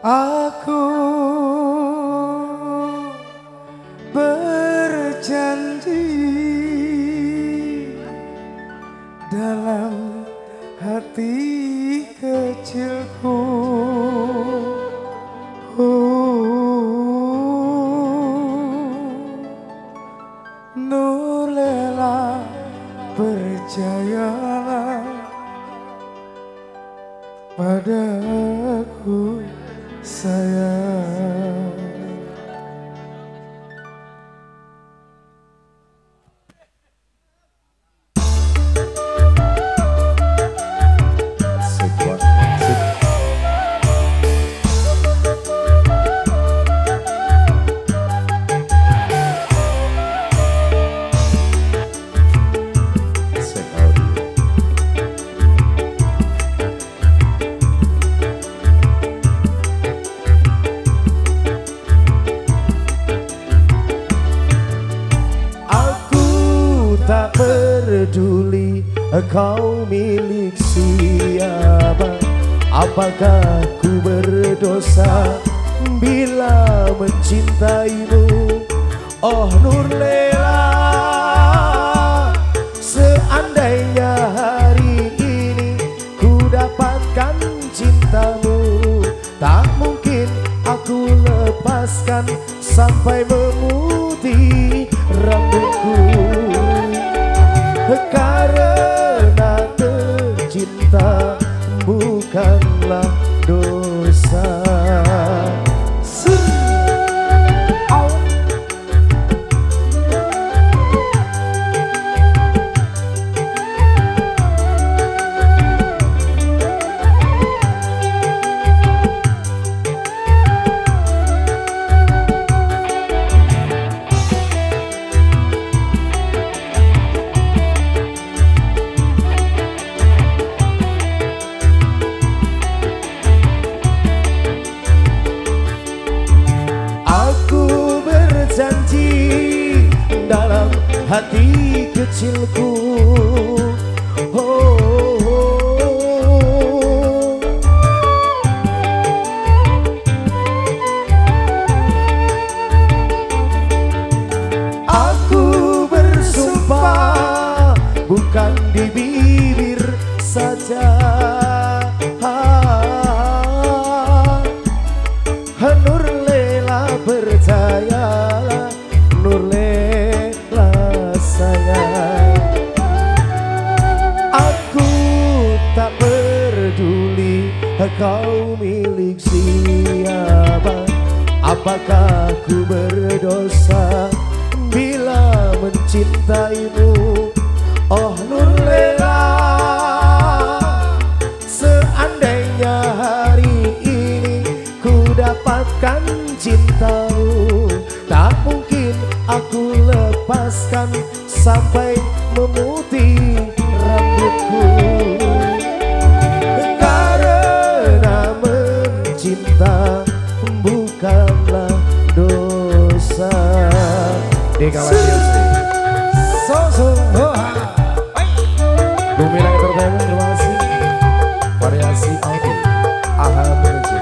Aku berjanji dalam hati kecilku, Nurlela, percayalah padaku sayang. Tak peduli kau milik siapa, apakah ku berdosa bila mencintaimu? Oh Nurlela, seandainya hari ini ku dapatkan cintamu, tak mungkin aku lepaskan sampai memutih rambutku. Karena tercinta bukanlah dosa. Dalam hati kecilku, oh, oh, oh. Aku bersumpah bukan di bibir saja, Nurlela percayalah, Nurlela sayang. Aku tak peduli kau milik siapa, apakah aku berdosa bila mencintaimu? Oh Nurlela, seandainya hari ini ku dapatkan cintamu, tak mungkin aku lepaskan sampai memutih rambutku. Karena mencinta bukanlah dosa. Bumi langit terbayang, terima kasih. Variasi audio Alhamdulillah.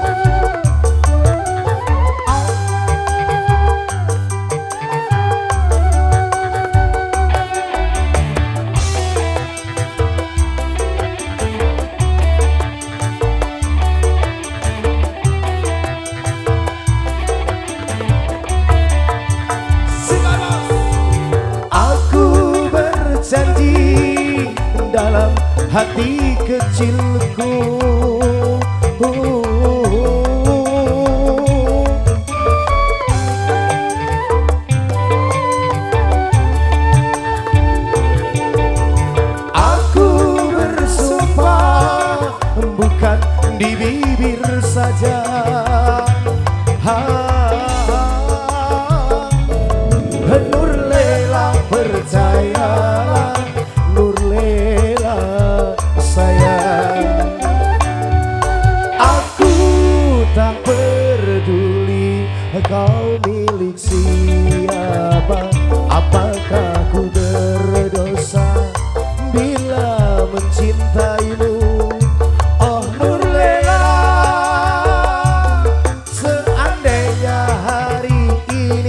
Janji dalam hati kecilku, aku bersumpah bukan di bibir saja, Nurlela percayalah, kau milik siapa, apakah ku berdosa bila mencintaimu? Oh Nurlela, hanya hari ini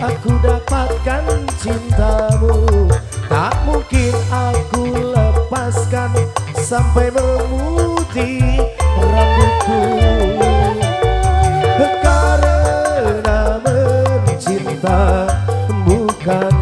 aku dapatkan cintamu, tak mungkin aku lepaskan sampai memutih rambutku. Karena mencinta bukan